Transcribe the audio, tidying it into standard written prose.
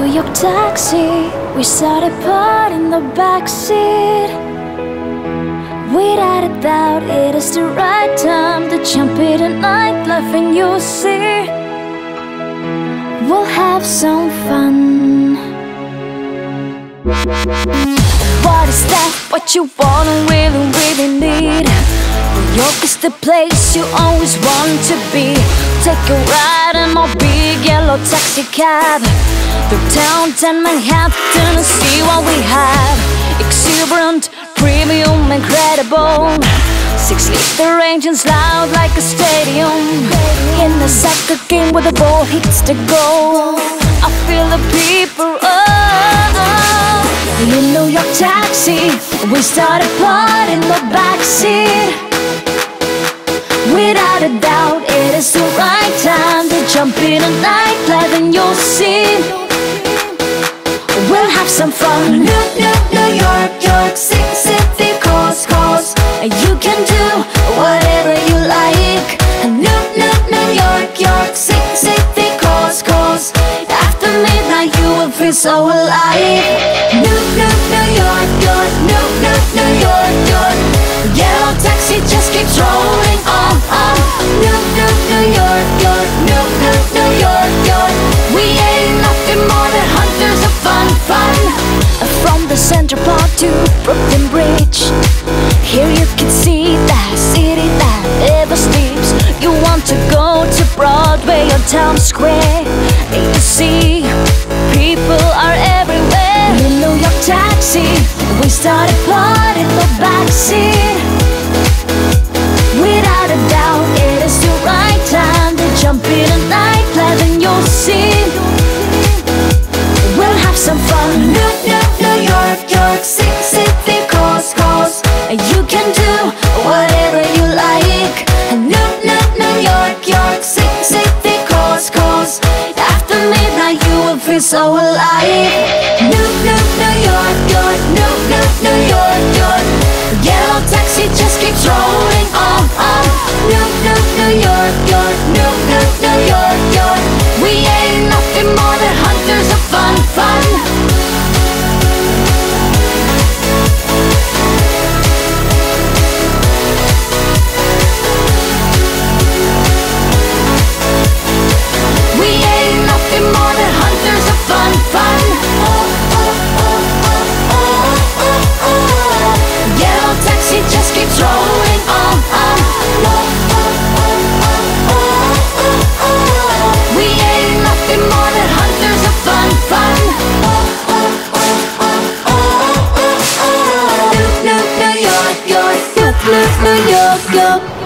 New York taxi, we sat apart in the backseat. Without a doubt, it is the right time to jump into nightlife, and you'll see we'll have some fun. What is that? What you want and really, really need? New York is the place you always want to be. Take a ride in my big yellow taxi cab through downtown Manhattan and see what we have. Exuberant, premium, incredible. 6-liter engines loud like a stadium. In the soccer game where the ball hits the goal, I feel the people. Oh, in New York taxi, we started partying in the backseat. Without a doubt, it is the right time to jump in a nightlife, and you'll see we'll have some fun. New York, York, city, coast. You can do whatever you like. New York, York, city, coast. After midnight, you will feel so alive. New York, York, New York, York. Yellow taxi just keeps rolling on. New York, York, New York, York. We ain't nothing more than hunters of fun. From the Center Park to Brooklyn Bridge, here you can see that city that ever sleeps. You want to go to Broadway or Times Square, and you see people are everywhere. In New York taxi, we started partying in the backseat. Without a doubt, it is the right time to jump in a nightlife, and you'll see we'll have some fun. New York, York, city, coast. You can do whatever you like. New York, York, city, coast. After midnight, you will feel so alive. New York, York, New York, York. Yellow taxi just keeps rolling on. New York, York, New York, York. We ain't nothing more than hunters of fun. New York, York.